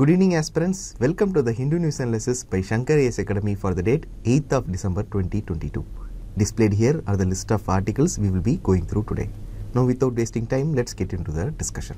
Good evening aspirants, welcome to the Hindu News Analysis by Shankar AS Academy for the date 8th of December 2022. Displayed here are the list of articles we will be going through today. Now without wasting time, let's get into the discussion.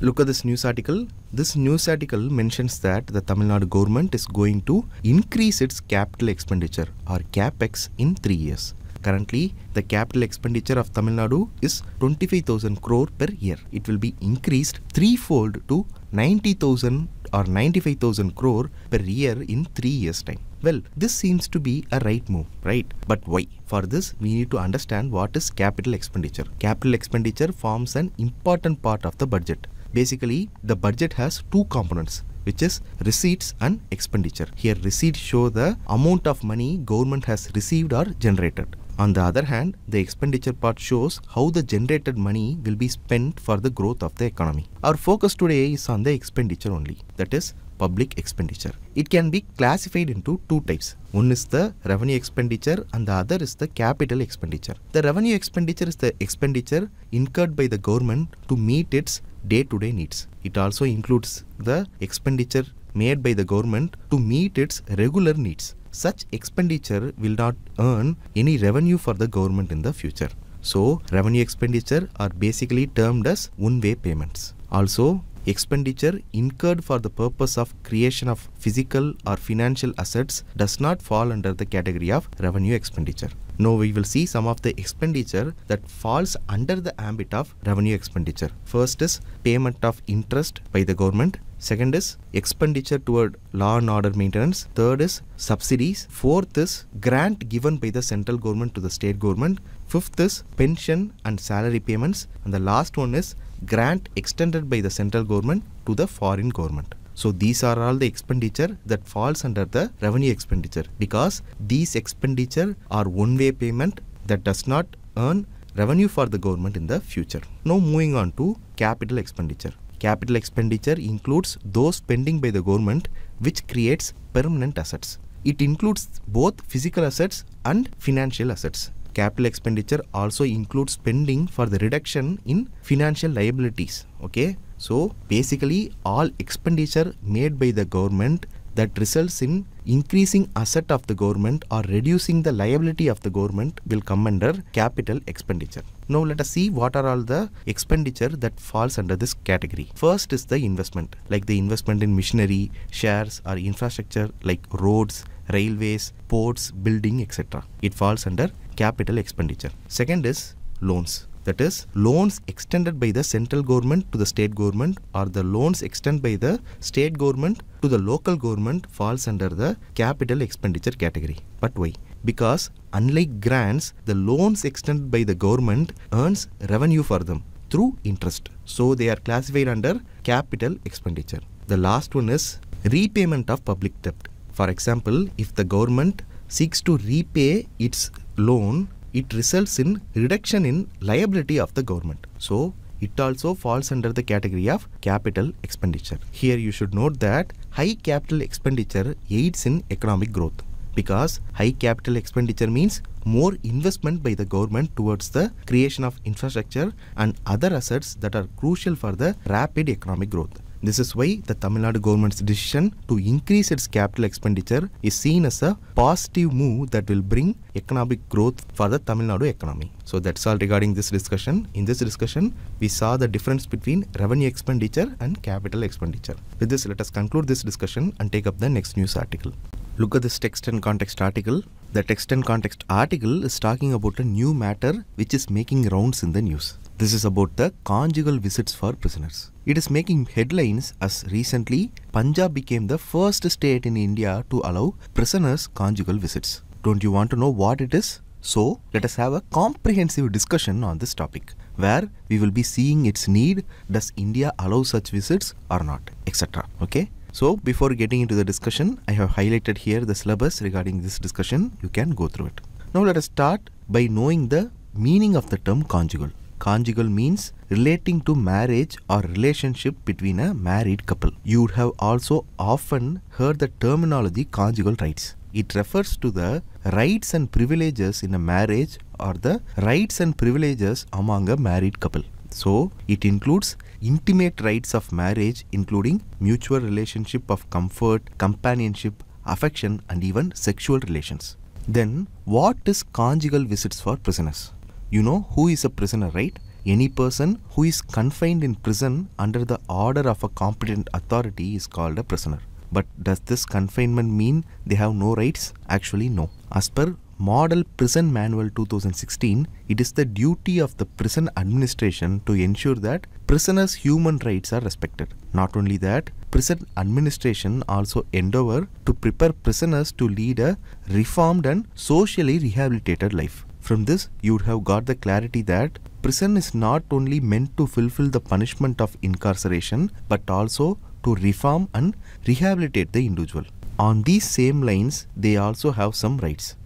Look at this news article. This news article mentions that the Tamil Nadu government is going to increase its capital expenditure or capex in 3 years. Currently, the capital expenditure of Tamil Nadu is 25,000 crore per year. It will be increased threefold to 90,000 or 95,000 crore per year in 3 years time. Well, this seems to be a right move, right? But why? For this, we need to understand what is capital expenditure. Capital expenditure forms an important part of the budget. Basically, the budget has two components, which is receipts and expenditure. Here, receipts show the amount of money government has received or generated. On the other hand, the expenditure part shows how the generated money will be spent for the growth of the economy. Our focus today is on the expenditure only, that is public expenditure. It can be classified into two types. One is the revenue expenditure and the other is the capital expenditure. The revenue expenditure is the expenditure incurred by the government to meet its day-to-day needs. It also includes the expenditure made by the government to meet its regular needs. Such expenditure will not earn any revenue for the government in the future. So, revenue expenditure are basically termed as one-way payments. Also, expenditure incurred for the purpose of creation of physical or financial assets does not fall under the category of revenue expenditure. Now we will see some of the expenditure that falls under the ambit of revenue expenditure. First is payment of interest by the government. Second is expenditure toward law and order maintenance. Third is subsidies. Fourth is grant given by the central government to the state government. Fifth is pension and salary payments. And the last one is grant extended by the central government to the foreign government. So these are all the expenditure that falls under the revenue expenditure, because these expenditure are one-way payment that does not earn revenue for the government in the future. Now moving on to capital expenditure. Capital expenditure includes those spending by the government which creates permanent assets. It includes both physical assets and financial assets. Capital expenditure also includes spending for the reduction in financial liabilities. Okay, so basically all expenditure made by the government that results in increasing asset of the government or reducing the liability of the government will come under capital expenditure. Now let us see what are all the expenditure that falls under this category. First is the investment, like the investment in machinery, shares or infrastructure like roads, railways, ports, building, etc. It falls under capital expenditure. Second is loans. That is loans extended by the central government to the state government or the loans extended by the state government to the local government falls under the capital expenditure category. But why? Because unlike grants, the loans extended by the government earns revenue for them through interest. So they are classified under capital expenditure. The last one is repayment of public debt. For example, if the government seeks to repay its loan, it results in reduction in liability of the government. So it also falls under the category of capital expenditure. Here you should note that high capital expenditure aids in economic growth, because high capital expenditure means more investment by the government towards the creation of infrastructure and other assets that are crucial for the rapid economic growth. This is why the Tamil Nadu government's decision to increase its capital expenditure is seen as a positive move that will bring economic growth for the Tamil Nadu economy. So that's all regarding this discussion. In this discussion, we saw the difference between revenue expenditure and capital expenditure. With this, let us conclude this discussion and take up the next news article. Look at this text and context article. The text and context article is talking about a new matter which is making rounds in the news. This is about the conjugal visits for prisoners. It is making headlines as recently Punjab became the first state in India to allow prisoners conjugal visits. Don't you want to know what it is? So let us have a comprehensive discussion on this topic, where we will be seeing its need, does India allow such visits or not, etc. Okay? So before getting into the discussion, I have highlighted here the syllabus regarding this discussion. You can go through it. Now let us start by knowing the meaning of the term conjugal. Conjugal means relating to marriage or relationship between a married couple. You would have also often heard the terminology conjugal rights. It refers to the rights and privileges in a marriage or the rights and privileges among a married couple. So, it includes intimate rights of marriage, including mutual relationship of comfort, companionship, affection, and even sexual relations. Then, what is conjugal visits for prisoners? You know who is a prisoner, right? Any person who is confined in prison under the order of a competent authority is called a prisoner. But does this confinement mean they have no rights? Actually, no. As per Model Prison Manual 2016, it is the duty of the prison administration to ensure that prisoners' human rights are respected. Not only that, prison administration also endeavor to prepare prisoners to lead a reformed and socially rehabilitated life. From this, you would have got the clarity that prison is not only meant to fulfill the punishment of incarceration, but also to reform and rehabilitate the individual. On these same lines, they also have some rights.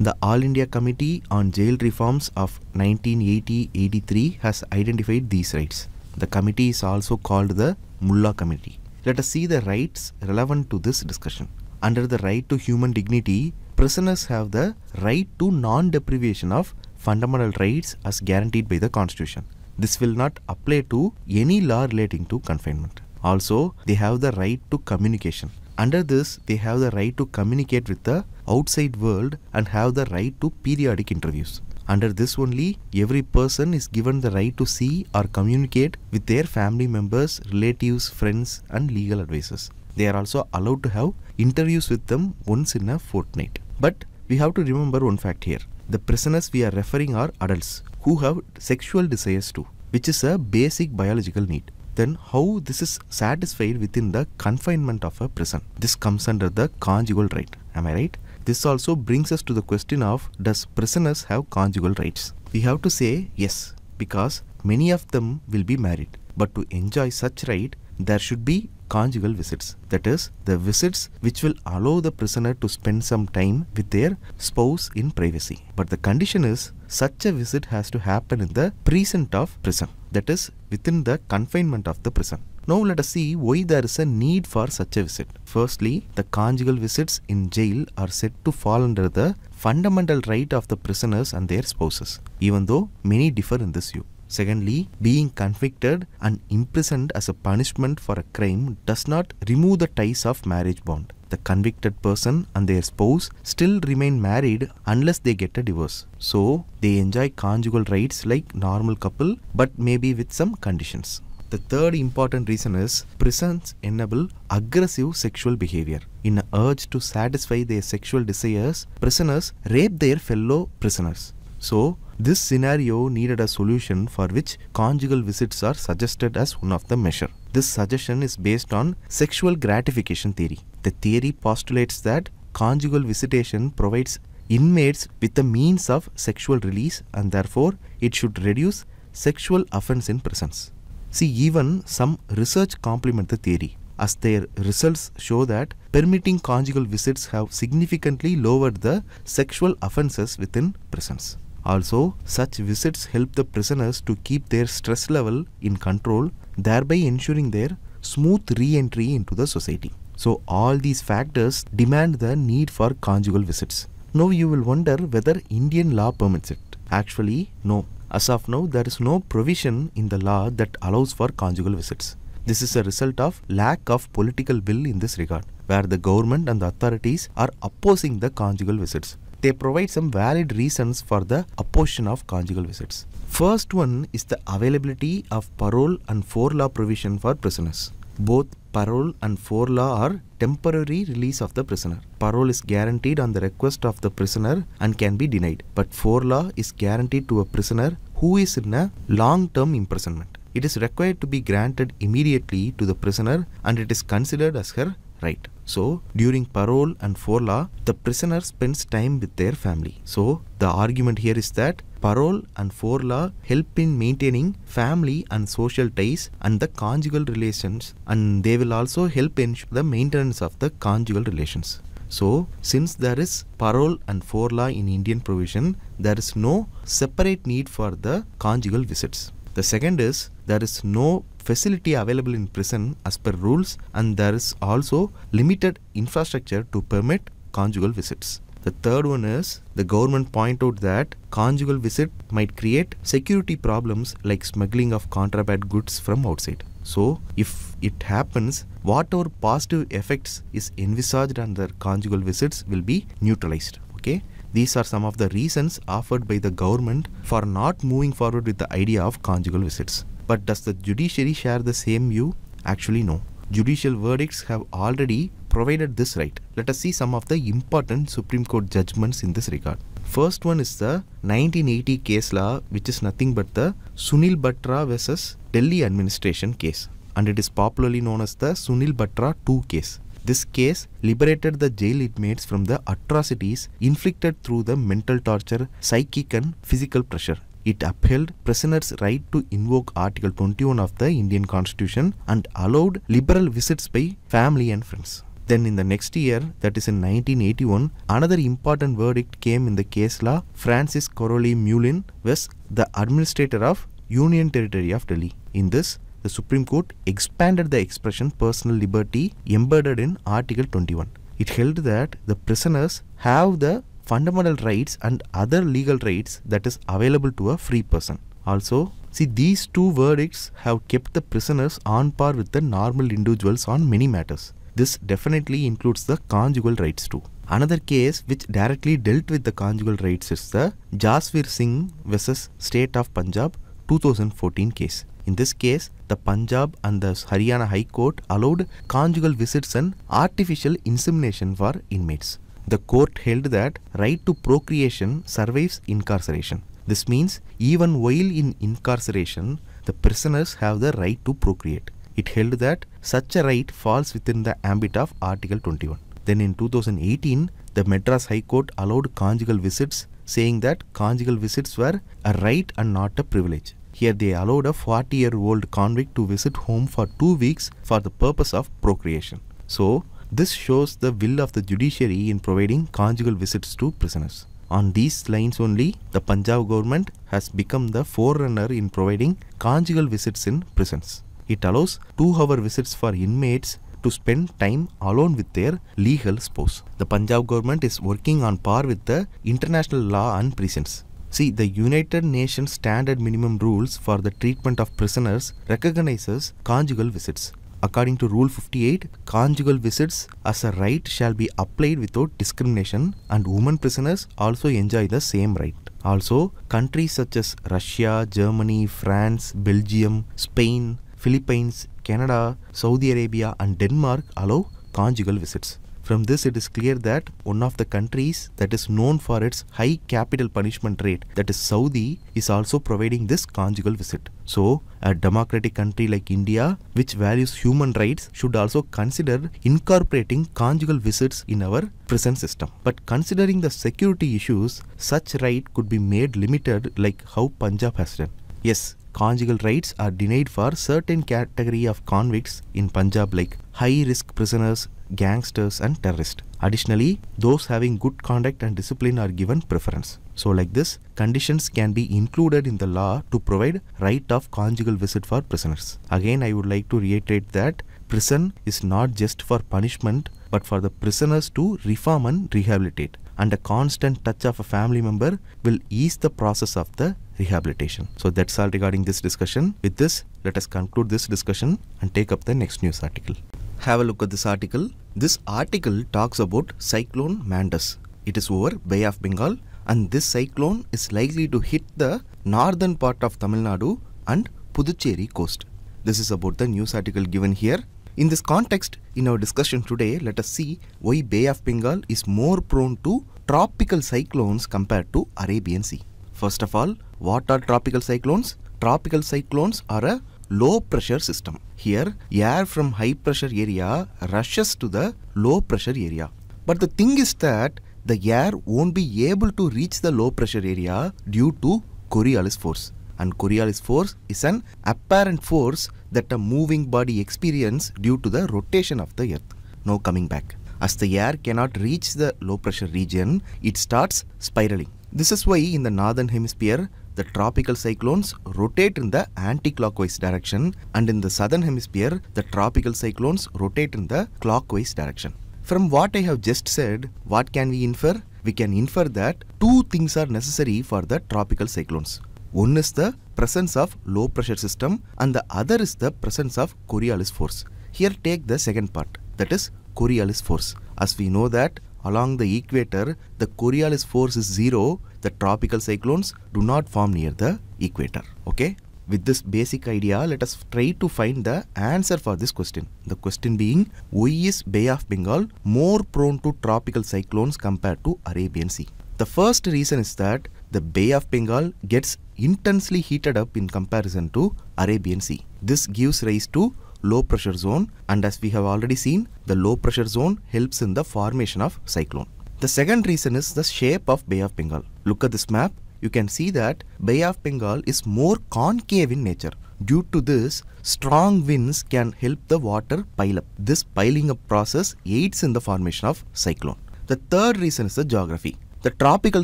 The All India Committee on Jail Reforms of 1980-83 has identified these rights. The committee is also called the Mullah Committee. Let us see the rights relevant to this discussion. Under the right to human dignity, prisoners have the right to non-deprivation of fundamental rights as guaranteed by the Constitution. This will not apply to any law relating to confinement. Also, they have the right to communication. Under this, they have the right to communicate with the outside world and have the right to periodic interviews. Under this only, every person is given the right to see or communicate with their family members, relatives, friends, and legal advisors. They are also allowed to have interviews with them once in a fortnight. But we have to remember one fact here. The prisoners we are referring are adults who have sexual desires too, which is a basic biological need. Then how this is satisfied within the confinement of a prison? This comes under the conjugal right. Am I right? This also brings us to the question of, does prisoners have conjugal rights? We have to say yes, because many of them will be married. But to enjoy such right, there should be conjugal visits. That is, the visits which will allow the prisoner to spend some time with their spouse in privacy. But the condition is, such a visit has to happen in the precinct of prison. That is, within the confinement of the prison. Now let us see why there is a need for such a visit. Firstly, the conjugal visits in jail are said to fall under the fundamental right of the prisoners and their spouses, even though many differ in this view. Secondly, being convicted and imprisoned as a punishment for a crime does not remove the ties of marriage bond. The convicted person and their spouse still remain married unless they get a divorce. So, they enjoy conjugal rights like normal couple, but maybe with some conditions. The third important reason is, prisons enable aggressive sexual behavior. In an urge to satisfy their sexual desires, prisoners rape their fellow prisoners. So, this scenario needed a solution for which conjugal visits are suggested as one of the measures. This suggestion is based on sexual gratification theory. The theory postulates that conjugal visitation provides inmates with a means of sexual release and therefore it should reduce sexual offense in prisons. See, even some research complement the theory, as their results show that permitting conjugal visits have significantly lowered the sexual offenses within prisons. Also, such visits help the prisoners to keep their stress level in control, thereby ensuring their smooth re-entry into the society. So, all these factors demand the need for conjugal visits. Now, you will wonder whether Indian law permits it. Actually, no. As of now, there is no provision in the law that allows for conjugal visits. This is a result of lack of political will in this regard, where the government and the authorities are opposing the conjugal visits. They provide some valid reasons for the opposition of conjugal visits. First one is the availability of parole and forelaw provision for prisoners. Both parole and forelaw are temporary release of the prisoner. Parole is guaranteed on the request of the prisoner and can be denied. But forelaw is guaranteed to a prisoner who is in a long-term imprisonment. It is required to be granted immediately to the prisoner and it is considered as her right. So, during parole and forelaw, the prisoner spends time with their family. So, the argument here is that parole and forelaw help in maintaining family and social ties and the conjugal relations, and they will also help ensure the maintenance of the conjugal relations. So, since there is parole and forelaw in Indian provision, there is no separate need for the conjugal visits. The second is, there is no facility available in prison as per rules and there is also limited infrastructure to permit conjugal visits. The third one is the government point out that conjugal visit might create security problems like smuggling of contraband goods from outside. So, if it happens, whatever positive effects is envisaged under conjugal visits will be neutralized. Okay? These are some of the reasons offered by the government for not moving forward with the idea of conjugal visits. But does the judiciary share the same view? Actually, no. Judicial verdicts have already provided this right. Let us see some of the important Supreme Court judgments in this regard. First one is the 1980 case law, which is nothing but the Sunil Batra versus Delhi administration case, and it is popularly known as the Sunil Batra 2 case. This case liberated the jail inmates from the atrocities inflicted through the mental torture, psychic and physical pressure. It upheld prisoners' right to invoke Article 21 of the Indian Constitution and allowed liberal visits by family and friends. Then in the next year, that is in 1981, another important verdict came in the case law Francis Corolli Mulin was the administrator of Union Territory of Delhi. In this, the Supreme Court expanded the expression personal liberty embedded in Article 21. It held that the prisoners have the fundamental rights and other legal rights that is available to a free person. Also, see, these two verdicts have kept the prisoners on par with the normal individuals on many matters. This definitely includes the conjugal rights too. Another case which directly dealt with the conjugal rights is the Jasveer Singh versus State of Punjab 2014 case. In this case, the Punjab and the Haryana High Court allowed conjugal visits and artificial insemination for inmates. The court held that right to procreation survives incarceration. This means even while in incarceration, the prisoners have the right to procreate. It held that such a right falls within the ambit of Article 21. Then in 2018, the Madras High Court allowed conjugal visits, saying that conjugal visits were a right and not a privilege. Here they allowed a 40-year-old convict to visit home for 2 weeks for the purpose of procreation. So, this shows the will of the judiciary in providing conjugal visits to prisoners. On these lines only, the Punjab government has become the forerunner in providing conjugal visits in prisons. It allows 2-hour visits for inmates to spend time alone with their legal spouse. The Punjab government is working on par with the international law on prisons. See, the United Nations standard minimum rules for the treatment of prisoners recognizes conjugal visits. According to Rule 58, conjugal visits as a right shall be applied without discrimination, and women prisoners also enjoy the same right. Also, countries such as Russia, Germany, France, Belgium, Spain, Philippines, Canada, Saudi Arabia and Denmark allow conjugal visits. From this, it is clear that one of the countries that is known for its high capital punishment rate, that is Saudi, is also providing this conjugal visit. So, a democratic country like India, which values human rights, should also consider incorporating conjugal visits in our prison system. But considering the security issues, such right could be made limited like how Punjab has done. Yes, conjugal rights are denied for certain category of convicts in Punjab like high-risk prisoners, gangsters and terrorists. Additionally, those having good conduct and discipline are given preference. So like this, conditions can be included in the law to provide right of conjugal visit for prisoners. Again, I would like to reiterate that prison is not just for punishment, but for the prisoners to reform and rehabilitate. And a constant touch of a family member will ease the process of the rehabilitation. So that's all regarding this discussion. With this, let us conclude this discussion and take up the next news article. Have a look at this article. This article talks about Cyclone Mandous. It is over Bay of Bengal, and this cyclone is likely to hit the northern part of Tamil Nadu and Puducherry coast. This is about the news article given here. In this context, in our discussion today, let us see why Bay of Bengal is more prone to tropical cyclones compared to Arabian Sea. First of all, what are tropical cyclones? Tropical cyclones are a low pressure system. Here, air from high pressure area rushes to the low pressure area. But the thing is that the air won't be able to reach the low pressure area due to Coriolis force. And Coriolis force is an apparent force that a moving body experiences due to the rotation of the earth. Now coming back. As the air cannot reach the low pressure region, it starts spiraling. This is why in the northern hemisphere, the tropical cyclones rotate in the anti-clockwise direction, and in the southern hemisphere, the tropical cyclones rotate in the clockwise direction. From what I have just said, what can we infer? we can infer that two things are necessary for the tropical cyclones. One is the presence of low pressure system and the other is the presence of Coriolis force. Here take the second part, that is Coriolis force. As we know that along the equator, the Coriolis force is zero, the tropical cyclones do not form near the equator. Okay? With this basic idea, let us try to find the answer for this question. The question being, why is Bay of Bengal more prone to tropical cyclones compared to Arabian Sea? The first reason is that the Bay of Bengal gets intensely heated up in comparison to Arabian Sea. This gives rise to low pressure zone, and as we have already seen, the low pressure zone helps in the formation of cyclone. The second reason is the shape of Bay of Bengal. Look at this map. You can see that Bay of Bengal is more concave in nature. Due to this, strong winds can help the water pile up. This piling up process aids in the formation of cyclone. The third reason is the geography. The tropical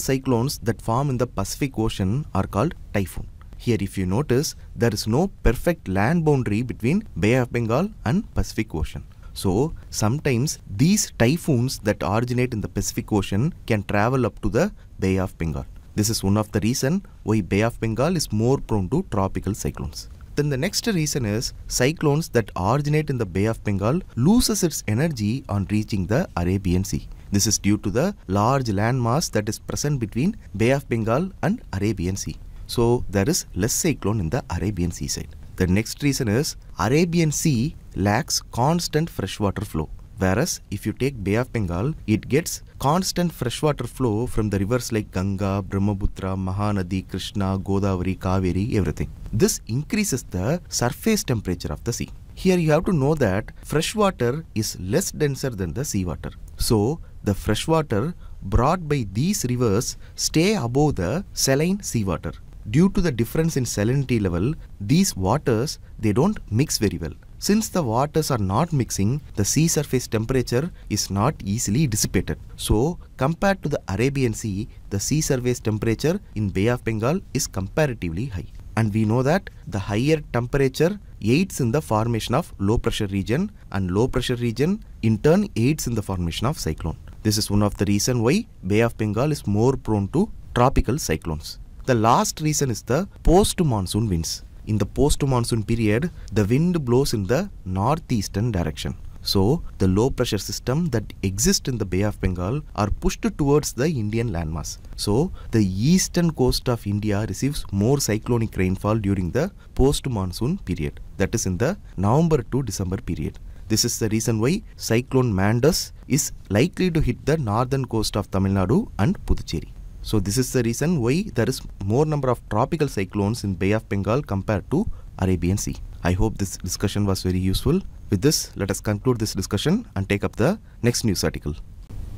cyclones that form in the Pacific Ocean are called typhoon. Here if you notice, there is no perfect land boundary between Bay of Bengal and Pacific Ocean. So, sometimes these typhoons that originate in the Pacific Ocean can travel up to the Bay of Bengal. This is one of the reasons why Bay of Bengal is more prone to tropical cyclones. Then the next reason is cyclones that originate in the Bay of Bengal loses its energy on reaching the Arabian Sea. This is due to the large landmass that is present between Bay of Bengal and Arabian Sea. So there is less cyclone in the Arabian Sea side. The next reason is Arabian Sea lacks constant freshwater flow. Whereas, if you take Bay of Bengal, it gets constant freshwater flow from the rivers like Ganga, Brahmaputra, Mahanadi, Krishna, Godavari, Kaveri, everything. This increases the surface temperature of the sea. Here you have to know that freshwater is less denser than the seawater. So, the freshwater brought by these rivers stay above the saline seawater. Due to the difference in salinity level, these waters, they don't mix very well. Since the waters are not mixing, the sea surface temperature is not easily dissipated. So, compared to the Arabian Sea, the sea surface temperature in Bay of Bengal is comparatively high. And we know that the higher temperature aids in the formation of low pressure region, and low pressure region in turn aids in the formation of cyclone. This is one of the reasons why Bay of Bengal is more prone to tropical cyclones. The last reason is the post-monsoon winds. In the post-monsoon period, the wind blows in the northeastern direction. So, the low pressure system that exists in the Bay of Bengal are pushed towards the Indian landmass. So, the eastern coast of India receives more cyclonic rainfall during the post-monsoon period, that is in the November to December period. This is the reason why Cyclone Mandous is likely to hit the northern coast of Tamil Nadu and Puducherry. So this is the reason why there is more number of tropical cyclones in Bay of Bengal compared to Arabian Sea. I hope this discussion was very useful. With this, let us conclude this discussion and take up the next news article.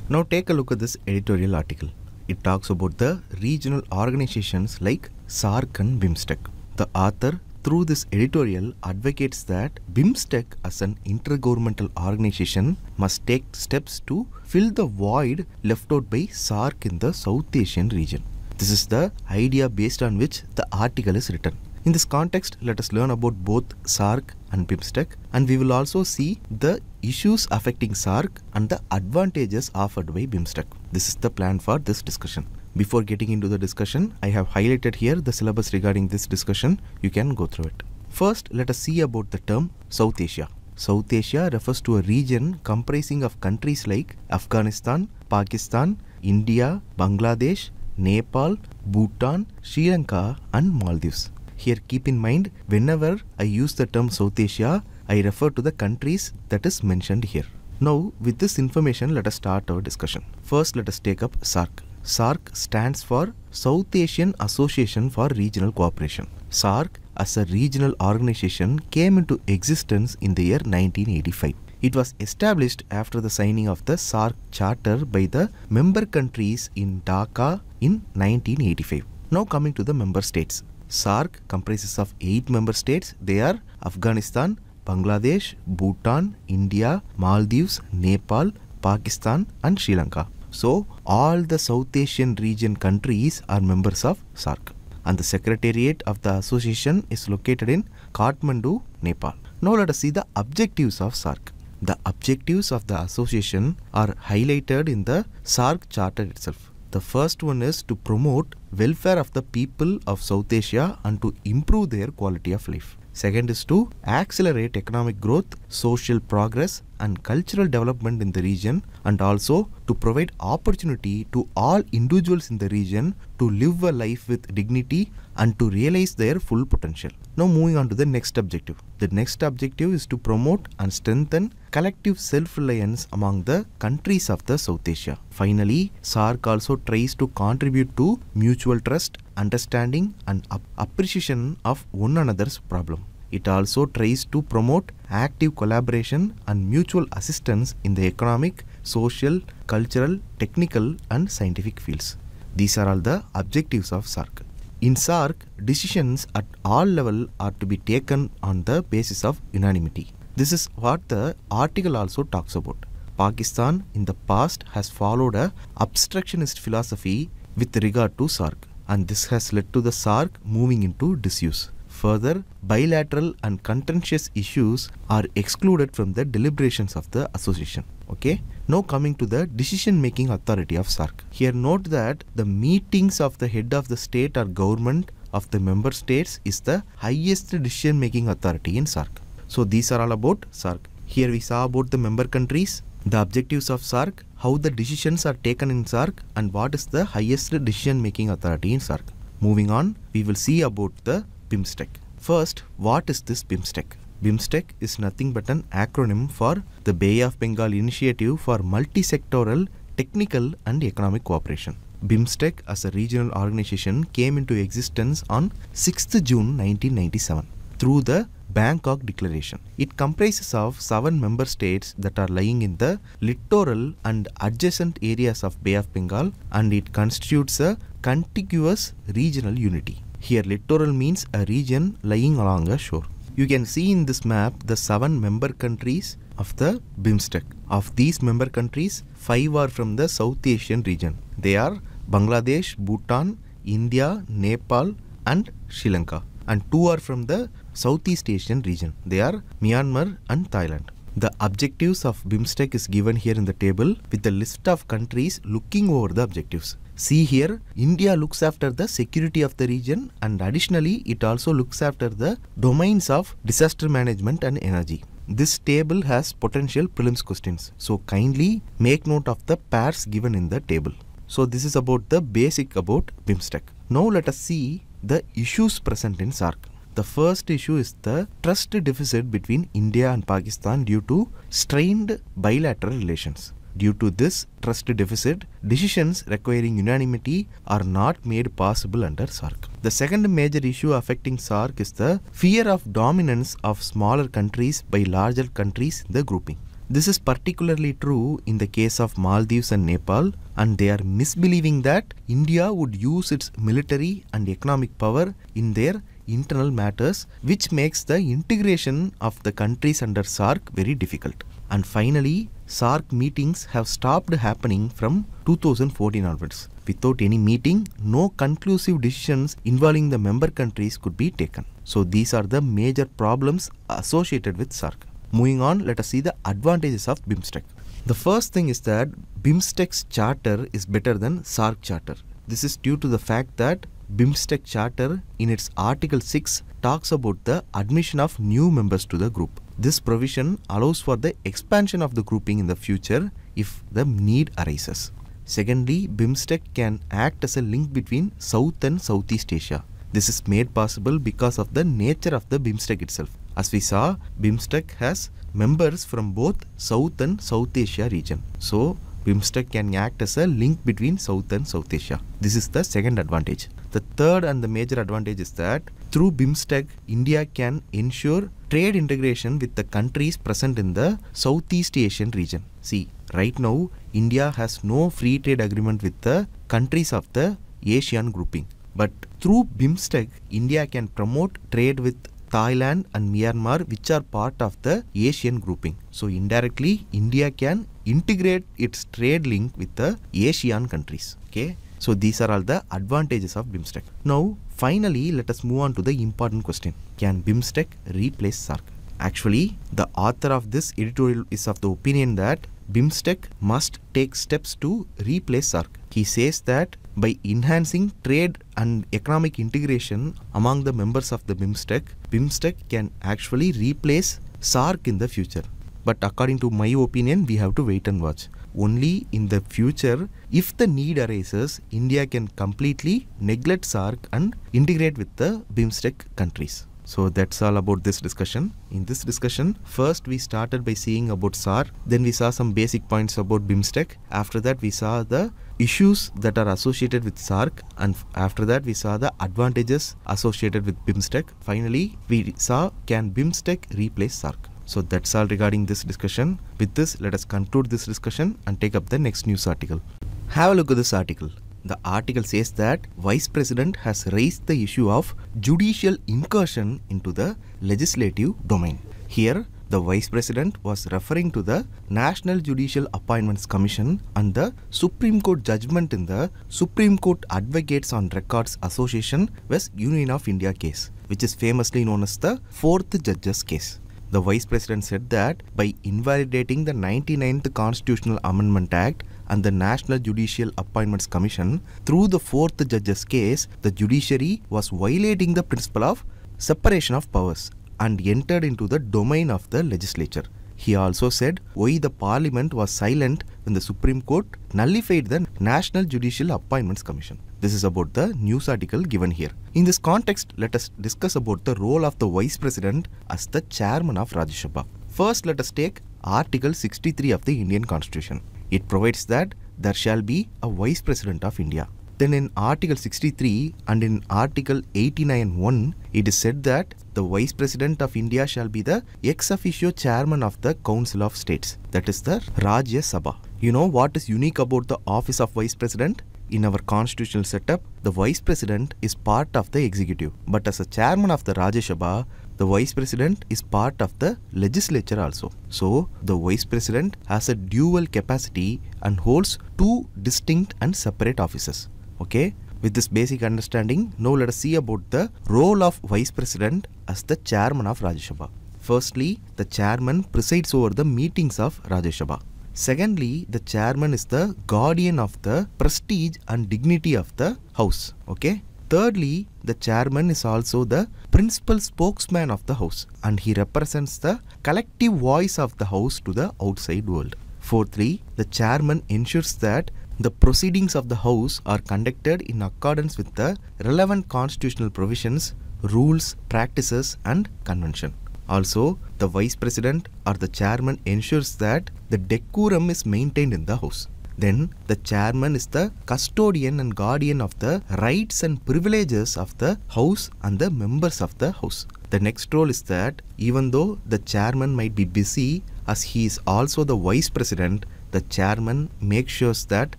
Now take a look at this editorial article. It talks about the regional organizations like SAARC and BIMSTEC. The author, through this editorial, advocates that BIMSTEC as an intergovernmental organization must take steps to fill the void left out by SAARC in the South Asian region. This is the idea based on which the article is written. In this context, let us learn about both SAARC and BIMSTEC, and we will also see the issues affecting SAARC and the advantages offered by BIMSTEC. This is the plan for this discussion. Before getting into the discussion, I have highlighted here the syllabus regarding this discussion. You can go through it. First, let us see about the term South Asia. South Asia refers to a region comprising of countries like Afghanistan, Pakistan, India, Bangladesh, Nepal, Bhutan, Sri Lanka and Maldives. Here keep in mind, whenever I use the term South Asia, I refer to the countries that is mentioned here. Now, with this information, let us start our discussion. First, let us take up SAARC. SAARC stands for South Asian Association for Regional Cooperation. SAARC as a regional organization came into existence in the year 1985. It was established after the signing of the SAARC Charter by the member countries in Dhaka in 1985. Now coming to the member states. SAARC comprises of 8 member states. They are Afghanistan, Bangladesh, Bhutan, India, Maldives, Nepal, Pakistan and Sri Lanka. So, all the South Asian region countries are members of SAARC, and the secretariat of the association is located in Kathmandu, Nepal. Now, let us see the objectives of SAARC. The objectives of the association are highlighted in the SAARC Charter itself. The first one is to promote welfare of the people of South Asia and to improve their quality of life. Second is to accelerate economic growth, social progress and cultural development in the region, and also to provide opportunity to all individuals in the region to live a life with dignity and to realize their full potential. Now moving on to the next objective. The next objective is to promote and strengthen collective self-reliance among the countries of the South Asia. Finally, SAARC also tries to contribute to mutual trust, understanding and appreciation of one another's problem. It also tries to promote active collaboration and mutual assistance in the economic, social, cultural, technical and scientific fields. These are all the objectives of SAARC. In SAARC, decisions at all levels are to be taken on the basis of unanimity. This is what the article also talks about. Pakistan in the past has followed an obstructionist philosophy with regard to SAARC, and this has led to the SAARC moving into disuse. Further, bilateral and contentious issues are excluded from the deliberations of the association. Okay. Now coming to the decision-making authority of SAARC. Here note that the meetings of the head of the state or government of the member states is the highest decision-making authority in SAARC. So these are all about SAARC. Here we saw about the member countries, the objectives of SAARC, how the decisions are taken in SAARC and what is the highest decision-making authority in SAARC. Moving on, we will see about the BIMSTEC. First, what is this BIMSTEC? BIMSTEC is nothing but an acronym for the Bay of Bengal Initiative for Multi-Sectoral, Technical and Economic Cooperation. BIMSTEC as a regional organization came into existence on 6th June 1997 through the Bangkok Declaration. It comprises of 7 member states that are lying in the littoral and adjacent areas of Bay of Bengal, and it constitutes a contiguous regional unity. Here littoral means a region lying along a shore. You can see in this map the 7 member countries of the BIMSTEC. Of these member countries, 5 are from the South Asian region. They are Bangladesh, Bhutan, India, Nepal and Sri Lanka. And 2 are from the Southeast Asian region. They are Myanmar and Thailand. The objectives of BIMSTEC is given here in the table with the list of countries looking over the objectives. See here, India looks after the security of the region, and additionally it also looks after the domains of disaster management and energy. This table has potential prelims questions, so kindly make note of the pairs given in the table. So this is about the basic about BIMSTEC. Now let us see the issues present in SAARC. The first issue is the trust deficit between India and Pakistan due to strained bilateral relations. Due to this trust deficit, decisions requiring unanimity are not made possible under SAARC. The second major issue affecting SAARC is the fear of dominance of smaller countries by larger countries in the grouping. This is particularly true in the case of Maldives and Nepal, and they are misbelieving that India would use its military and economic power in their internal matters, which makes the integration of the countries under SAARC very difficult. And finally, SAARC meetings have stopped happening from 2014 onwards. Without any meeting, no conclusive decisions involving the member countries could be taken. So these are the major problems associated with SAARC. Moving on, let us see the advantages of BIMSTEC. The first thing is that BIMSTEC's charter is better than SAARC charter. This is due to the fact that BIMSTEC charter in its Article 6 talks about the admission of new members to the group. This provision allows for the expansion of the grouping in the future if the need arises. Secondly, BIMSTEC can act as a link between South and Southeast Asia. This is made possible because of the nature of the BIMSTEC itself. As we saw, BIMSTEC has members from both South and South Asia region. So, BIMSTEC can act as a link between South and South Asia. This is the second advantage. The third and the major advantage is that through BIMSTEC, India can ensure trade integration with the countries present in the Southeast Asian region. See, right now, India has no free trade agreement with the countries of the ASEAN grouping. But through BIMSTEC, India can promote trade with Thailand and Myanmar, which are part of the ASEAN grouping. So indirectly, India can integrate its trade link with the ASEAN countries. Okay. So these are all the advantages of BIMSTEC. Now, finally, let us move on to the important question. Can BIMSTEC replace SAARC? Actually, the author of this editorial is of the opinion that BIMSTEC must take steps to replace SAARC. He says that by enhancing trade and economic integration among the members of the BIMSTEC, BIMSTEC can actually replace SAARC in the future. But according to my opinion, we have to wait and watch. Only in the future, if the need arises, India can completely neglect SAARC and integrate with the BIMSTEC countries. So that's all about this discussion. In this discussion, first we started by seeing about SAARC, then we saw some basic points about BIMSTEC. After that, we saw the issues that are associated with SAARC, and after that we saw the advantages associated with BIMSTEC. Finally, we saw, can BIMSTEC replace SAARC? So that's all regarding this discussion. With this, let us conclude this discussion and take up the next news article. Have a look at this article. The article says that Vice President has raised the issue of judicial incursion into the legislative domain. Here, the Vice President was referring to the National Judicial Appointments Commission and the Supreme Court judgment in the Supreme Court Advocates on Records Association vs Union of India case, which is famously known as the Fourth Judges case. The Vice President said that by invalidating the 99th Constitutional Amendment Act and the National Judicial Appointments Commission through the Fourth Judges case, the judiciary was violating the principle of separation of powers and entered into the domain of the legislature. He also said why the Parliament was silent when the Supreme Court nullified the National Judicial Appointments Commission. This is about the news article given here. In this context, let us discuss about the role of the Vice President as the Chairman of Rajya Sabha. First, let us take Article 63 of the Indian Constitution. It provides that there shall be a Vice President of India. Then in Article 63 and in Article 89(1), it is said that the Vice President of India shall be the ex officio Chairman of the Council of States, that is the Rajya Sabha. You know what is unique about the office of Vice President? In our constitutional setup, the Vice President is part of the executive. But as a Chairman of the Rajya Sabha, the Vice President is part of the legislature also. So, the Vice President has a dual capacity and holds two distinct and separate offices. Okay, with this basic understanding, now let us see about the role of Vice President as the Chairman of Rajya Sabha. Firstly, the Chairman presides over the meetings of Rajya Sabha. Secondly, the Chairman is the guardian of the prestige and dignity of the house. Okay. Thirdly, the Chairman is also the principal spokesman of the house and he represents the collective voice of the house to the outside world. Fourthly, the Chairman ensures that the proceedings of the House are conducted in accordance with the relevant constitutional provisions, rules, practices and convention. Also, the Vice President or the Chairman ensures that the decorum is maintained in the House. Then, the Chairman is the custodian and guardian of the rights and privileges of the House and the members of the House. The next role is that even though the Chairman might be busy, as he is also the Vice President, the Chairman makes sure that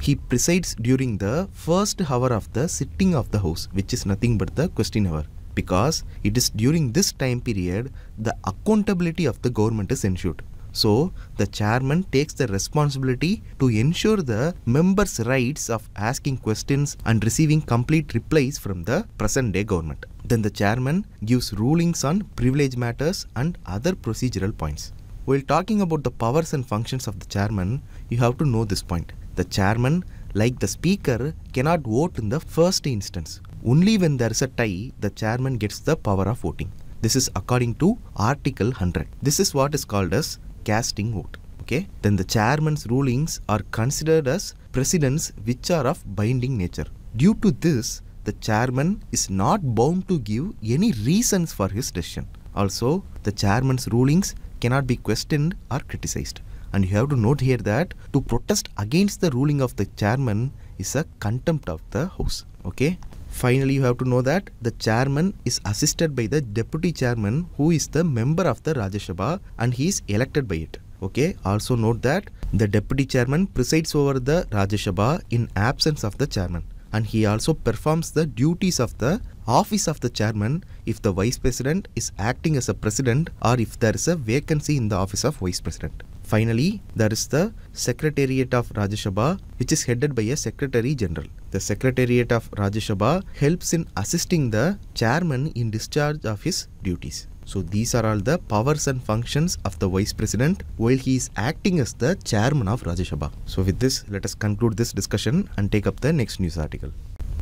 he presides during the first hour of the sitting of the House, which is nothing but the question hour. Because it is during this time period, the accountability of the government is ensured. So, the Chairman takes the responsibility to ensure the members' rights of asking questions and receiving complete replies from the present-day government. Then the Chairman gives rulings on privilege matters and other procedural points. While talking about the powers and functions of the Chairman, you have to know this point. The Chairman, like the Speaker, cannot vote in the first instance. Only when there is a tie, the Chairman gets the power of voting. This is according to Article 100. This is what is called as casting vote. Okay? Then the Chairman's rulings are considered as precedents which are of binding nature. Due to this, the Chairman is not bound to give any reasons for his decision. Also, the Chairman's rulings cannot be questioned or criticized. And you have to note here that to protest against the ruling of the Chairman is a contempt of the House. Okay. Finally, you have to know that the Chairman is assisted by the Deputy Chairman, who is the member of the Rajya Sabha and he is elected by it. Okay. Also note that the Deputy Chairman presides over the Rajya Sabha in absence of the Chairman. And he also performs the duties of the office of the Chairman if the Vice President is acting as a President or if there is a vacancy in the office of Vice President. Finally, there is the Secretariat of Rajya Sabha, which is headed by a Secretary General. The Secretariat of Rajya Sabha helps in assisting the Chairman in discharge of his duties. So these are all the powers and functions of the Vice President while he is acting as the Chairman of Rajya Sabha. So with this, let us conclude this discussion and take up the next news article.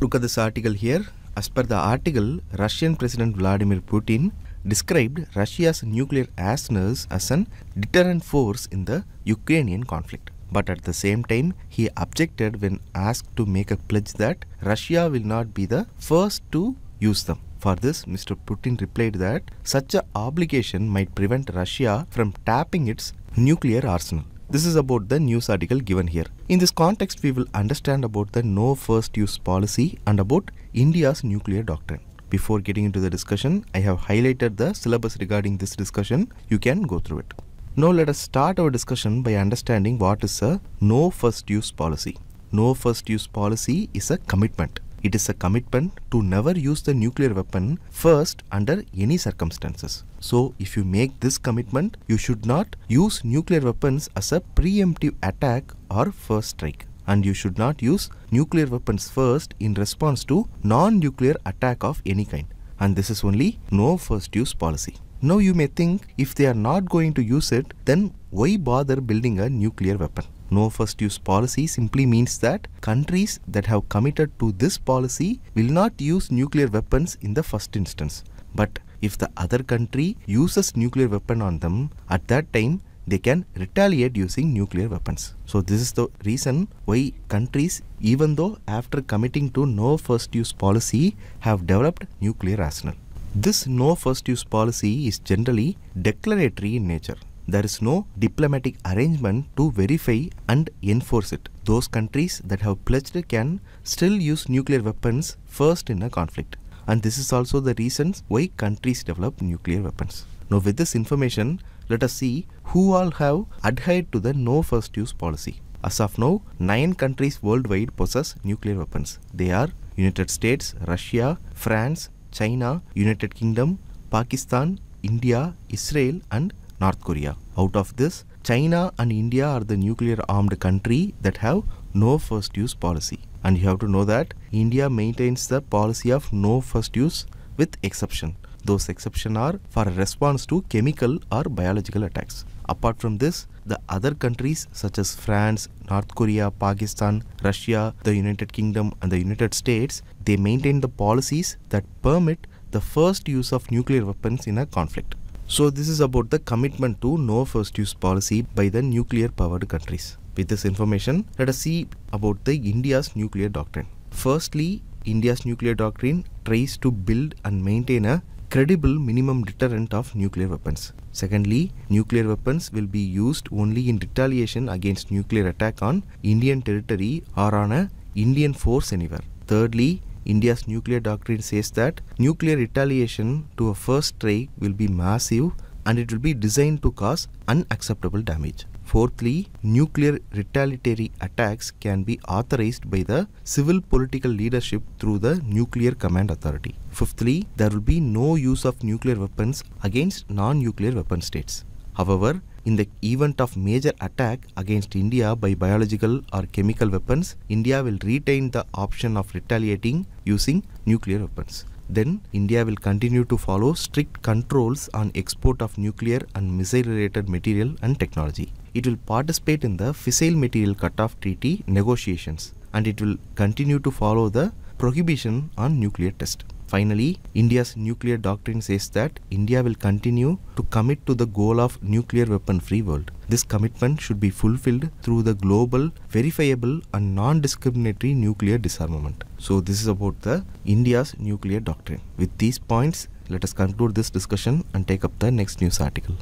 Look at this article here. As per the article, Russian President Vladimir Putin described Russia's nuclear arsenals as an deterrent force in the Ukrainian conflict. But at the same time, he objected when asked to make a pledge that Russia will not be the first to use them. For this, Mr. Putin replied that such an obligation might prevent Russia from tapping its nuclear arsenal. This is about the news article given here. In this context, we will understand about the no first use policy and about India's nuclear doctrine. Before getting into the discussion, I have highlighted the syllabus regarding this discussion. You can go through it. Now let us start our discussion by understanding what is a no first use policy. No first use policy is a commitment. It is a commitment to never use the nuclear weapon first under any circumstances. So if you make this commitment, you should not use nuclear weapons as a preemptive attack or first strike. And you should not use nuclear weapons first in response to non-nuclear attack of any kind. And this is only no first use policy. Now you may think, if they are not going to use it, then why bother building a nuclear weapon? No first use policy simply means that countries that have committed to this policy will not use nuclear weapons in the first instance. But if the other country uses nuclear weapon on them, at that time, they can retaliate using nuclear weapons. So this is the reason why countries, even though after committing to no first use policy, have developed nuclear arsenal. This no first use policy is generally declaratory in nature. There is no diplomatic arrangement to verify and enforce it. Those countries that have pledged can still use nuclear weapons first in a conflict. And this is also the reasons why countries develop nuclear weapons. Now with this information, let us see who all have adhered to the no first use policy. As of now, 9 countries worldwide possess nuclear weapons. They are United States, Russia, France, China, United Kingdom, Pakistan, India, Israel and North Korea. Out of this, China and India are the nuclear armed country that have no first use policy. And you have to know that India maintains the policy of no first use with exception. Those exceptions are for a response to chemical or biological attacks. Apart from this, the other countries such as France, North Korea, Pakistan, Russia, the United Kingdom and the United States, they maintain the policies that permit the first use of nuclear weapons in a conflict. So this is about the commitment to no first use policy by the nuclear powered countries. With this information, let us see about the India's nuclear doctrine. Firstly, India's nuclear doctrine tries to build and maintain a credible minimum deterrent of nuclear weapons. Secondly, nuclear weapons will be used only in retaliation against nuclear attack on Indian territory or on an Indian force anywhere. Thirdly, India's nuclear doctrine says that nuclear retaliation to a first strike will be massive and it will be designed to cause unacceptable damage. Fourthly, nuclear retaliatory attacks can be authorized by the civil political leadership through the Nuclear Command Authority. Fifthly, there will be no use of nuclear weapons against non-nuclear weapon states. However, in the event of major attack against India by biological or chemical weapons, India will retain the option of retaliating using nuclear weapons. Then, India will continue to follow strict controls on export of nuclear and missile-related material and technology. It will participate in the Fissile Material Cut-off Treaty negotiations and it will continue to follow the prohibition on nuclear tests. Finally, India's nuclear doctrine says that India will continue to commit to the goal of nuclear weapon-free world. This commitment should be fulfilled through the global, verifiable and non-discriminatory nuclear disarmament. So this is about the India's nuclear doctrine. With these points, let us conclude this discussion and take up the next news article.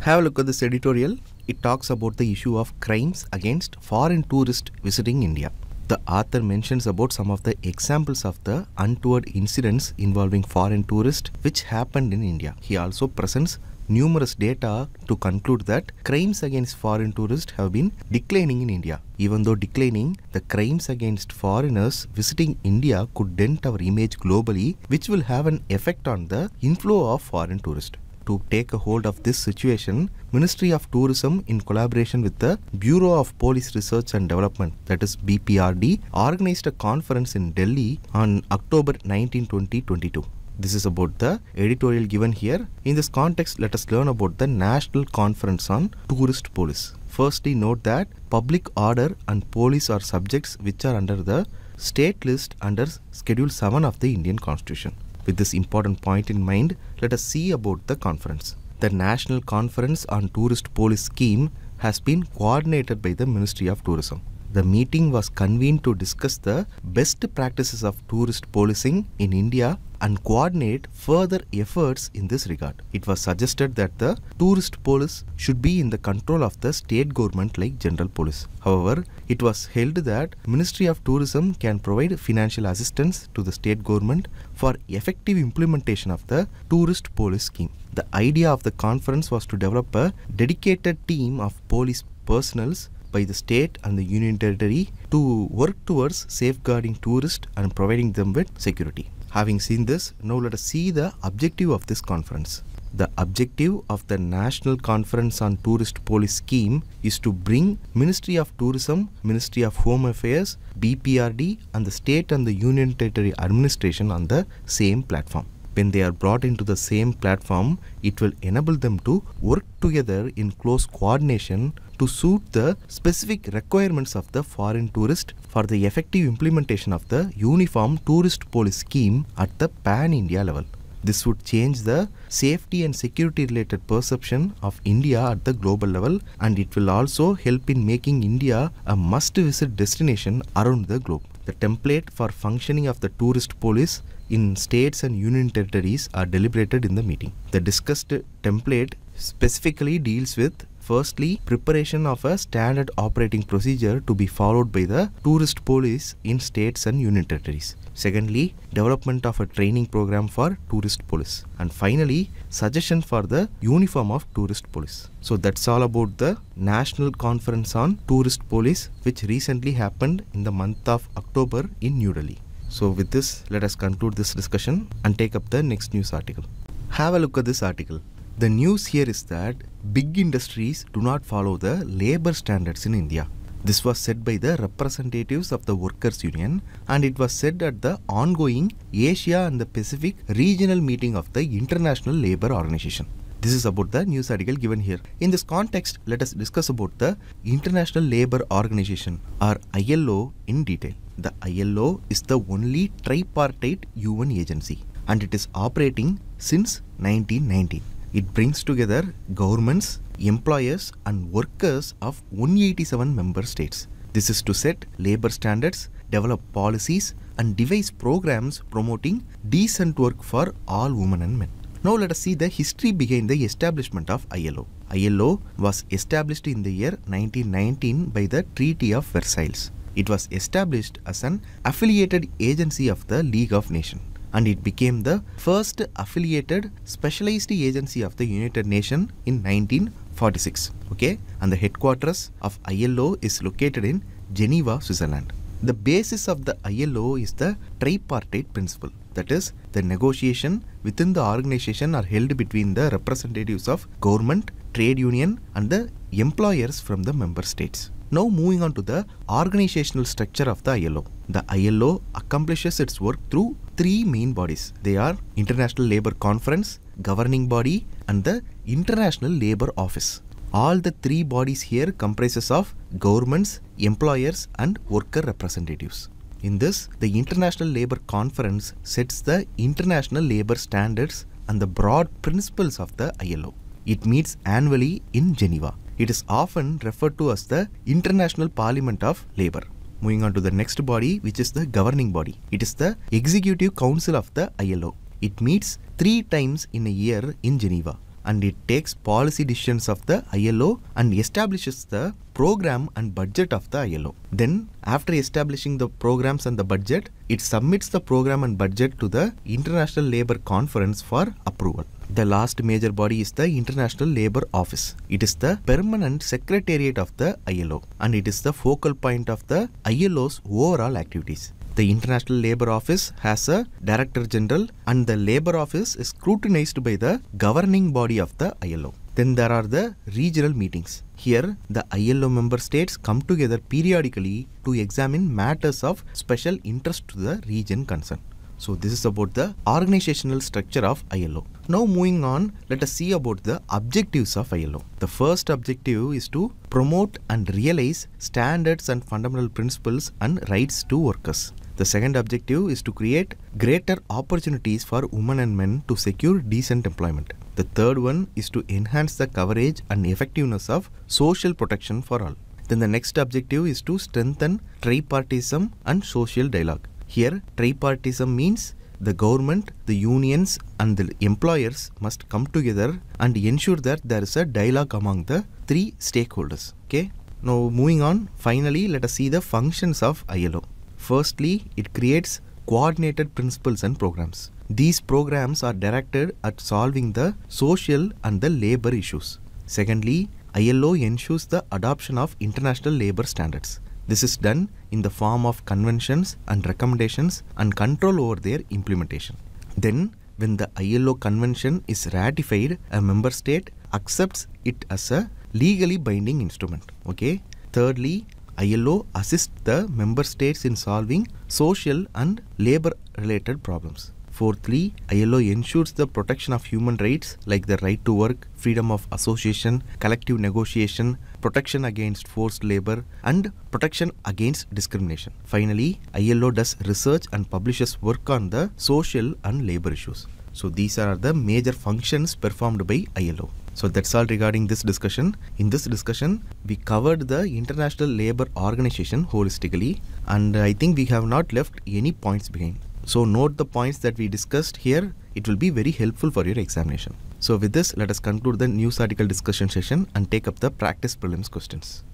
Have a look at this editorial. It talks about the issue of crimes against foreign tourists visiting India. The author mentions about some of the examples of the untoward incidents involving foreign tourists which happened in India. He also presents numerous data to conclude that crimes against foreign tourists have been declining in India. Even though declining, the crimes against foreigners visiting India could dent our image globally, which will have an effect on the inflow of foreign tourists. To take a hold of this situation, Ministry of Tourism in collaboration with the Bureau of Police Research and Development, that is BPRD, organized a conference in Delhi on October 19, 2022. This is about the editorial given here. In this context, let us learn about the National Conference on Tourist Police. Firstly, note that public order and police are subjects which are under the state list under Schedule 7 of the Indian Constitution. With this important point in mind, let us see about the conference. The National Conference on Tourist Police Scheme has been coordinated by the Ministry of Tourism. The meeting was convened to discuss the best practices of tourist policing in India and coordinate further efforts in this regard. It was suggested that the tourist police should be in the control of the state government like General Police. However, it was held that Ministry of Tourism can provide financial assistance to the state government for effective implementation of the tourist police scheme. The idea of the conference was to develop a dedicated team of police personnels by the state and the union territory to work towards safeguarding tourists and providing them with security. Having seen this, now let us see the objective of this conference. The objective of the National Conference on Tourist Police Scheme is to bring Ministry of Tourism, Ministry of Home Affairs, BPRD and the state and the union territory administration on the same platform. When they are brought into the same platform, it will enable them to work together in close coordination to suit the specific requirements of the foreign tourist for the effective implementation of the Uniform Tourist Police Scheme at the pan-India level. This would change the safety and security related perception of India at the global level, and it will also help in making India a must-visit destination around the globe. The template for functioning of the tourist police in states and union territories are deliberated in the meeting. The discussed template specifically deals with, firstly, preparation of a standard operating procedure to be followed by the tourist police in states and union territories. Secondly, development of a training program for tourist police. And finally, suggestion for the uniform of tourist police. So that's all about the National Conference on Tourist Police, which recently happened in the month of October in New Delhi. So with this, let us conclude this discussion and take up the next news article. Have a look at this article. The news here is that big industries do not follow the labour standards in India. This was said by the representatives of the Workers' Union, and it was said at the ongoing Asia and the Pacific regional meeting of the International Labour Organization. This is about the news article given here. In this context, let us discuss about the International Labour Organization or ILO in detail. The ILO is the only tripartite UN agency, and it is operating since 1919. It brings together governments, employers and workers of 187 member states. This is to set labor standards, develop policies and devise programs promoting decent work for all women and men. Now let us see the history behind the establishment of ILO. ILO was established in the year 1919 by the Treaty of Versailles. It was established as an affiliated agency of the League of Nations, and it became the first affiliated specialized agency of the United Nations in 1946. Okay, and the headquarters of ILO is located in Geneva, Switzerland. The basis of the ILO is the tripartite principle. That is, the negotiation within the organization are held between the representatives of government, trade union and the employers from the member states. Now moving on to the organizational structure of the ILO. The ILO accomplishes its work through three main bodies. They are International Labour Conference, Governing Body and the International Labour Office. All the three bodies here comprises of governments, employers and worker representatives. In this, the International Labour Conference sets the international labour standards and the broad principles of the ILO. It meets annually in Geneva. It is often referred to as the International Parliament of Labour. Moving on to the next body, which is the governing body. It is the Executive Council of the ILO. It meets 3 times in a year in Geneva, and it takes policy decisions of the ILO and establishes the program and budget of the ILO. Then, after establishing the programs and the budget, it submits the program and budget to the International Labour Conference for approval. The last major body is the International Labour Office. It is the permanent secretariat of the ILO, and it is the focal point of the ILO's overall activities. The International Labour Office has a Director General, and the Labour Office is scrutinized by the governing body of the ILO. Then there are the regional meetings. Here, the ILO member states come together periodically to examine matters of special interest to the region concerned. So this is about the organizational structure of ILO. Now moving on, let us see about the objectives of ILO. The first objective is to promote and realize standards and fundamental principles and rights to workers. The second objective is to create greater opportunities for women and men to secure decent employment. The third one is to enhance the coverage and effectiveness of social protection for all. Then the next objective is to strengthen tripartism and social dialogue. Here, tripartism means the government, the unions and the employers must come together and ensure that there is a dialogue among the three stakeholders. Okay. Now moving on, finally let us see the functions of ILO. Firstly, it creates coordinated principles and programs. These programs are directed at solving the social and the labor issues. Secondly, ILO ensures the adoption of international labor standards. This is done in the form of conventions and recommendations and control over their implementation. Then, when the ILO convention is ratified, a member state accepts it as a legally binding instrument. Okay. Thirdly, ILO assists the member states in solving social and labor related problems. Fourthly, ILO ensures the protection of human rights like the right to work, freedom of association, collective negotiation, protection against forced labor, and protection against discrimination. Finally, ILO does research and publishes work on the social and labor issues. So these are the major functions performed by ILO. So that's all regarding this discussion. In this discussion, we covered the International Labour Organization holistically, and I think we have not left any points behind. So note the points that we discussed here. It will be very helpful for your examination. So with this, let us conclude the news article discussion session and take up the practice prelims questions.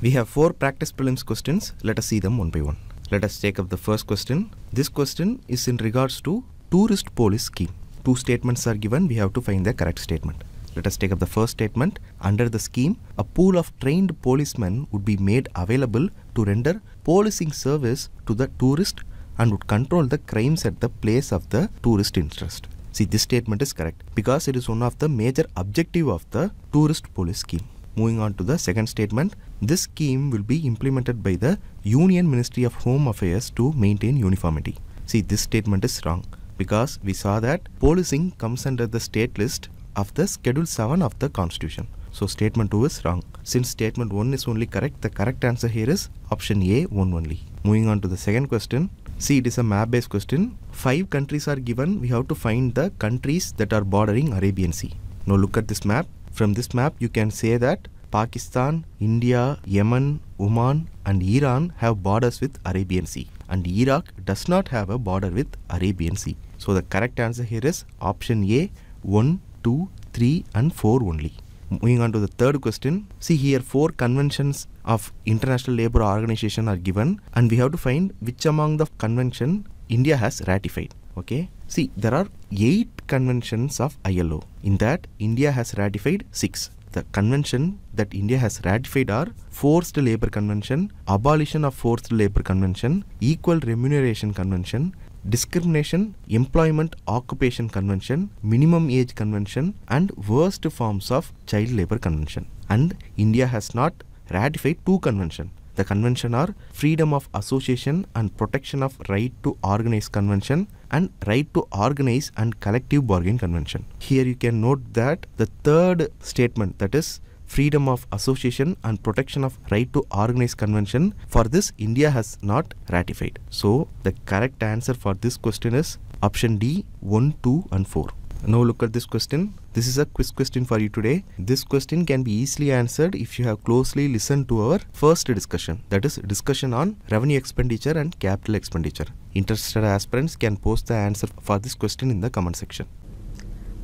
We have 4 practice prelims questions. Let us see them one by one. Let us take up the first question. This question is in regards to tourist police scheme. 2 statements are given. We have to find the correct statement. Let us take up the first statement. Under the scheme, a pool of trained policemen would be made available to render policing service to the tourist and would control the crimes at the place of the tourist interest. See, this statement is correct because it is one of the major objective of the tourist police scheme. Moving on to the second statement. This scheme will be implemented by the Union Ministry of Home Affairs to maintain uniformity. See, this statement is wrong because we saw that policing comes under the state list of the Schedule 7 of the Constitution. So statement 2 is wrong. Since statement 1 is only correct, the correct answer here is option A, 1 only. Moving on to the second question. See, it is a map based question. 5 countries are given. We have to find the countries that are bordering Arabian Sea. Now look at this map. From this map, you can say that Pakistan, India, Yemen, Oman and Iran have borders with Arabian Sea. And Iraq does not have a border with Arabian Sea. So the correct answer here is option A, 1, 2, 3 and 4 only. Moving on to the third question. See here, 4 conventions of International Labour Organization are given and we have to find which among the convention India has ratified. Okay. See, there are 8 conventions of ILO. In that, India has ratified 6. The convention that India has ratified are Forced Labour Convention, Abolition of Forced Labour Convention, Equal Remuneration Convention, Discrimination, Employment Occupation Convention, Minimum Age Convention and Worst Forms of Child Labour Convention. And India has not ratified 2 conventions. The convention are Freedom of Association and Protection of Right to Organize Convention and Right to Organize and Collective Bargain Convention. Here you can note that the third statement, that is Freedom of Association and Protection of Right to Organize Convention, for this India has not ratified. So the correct answer for this question is option D, 1, 2 and 4. Now look at this question. This is a quiz question for you today. This question can be easily answered if you have closely listened to our first discussion, that is discussion on revenue expenditure and capital expenditure. Interested aspirants can post the answer for this question in the comment section.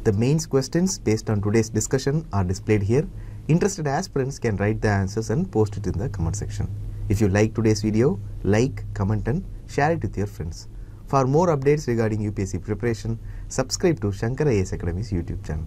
The mains questions based on today's discussion are displayed here. Interested aspirants can write the answers and post it in the comment section. If you like today's video, like, comment and share it with your friends. For more updates regarding UPSC preparation, subscribe to Shankar IAS Academy's YouTube channel.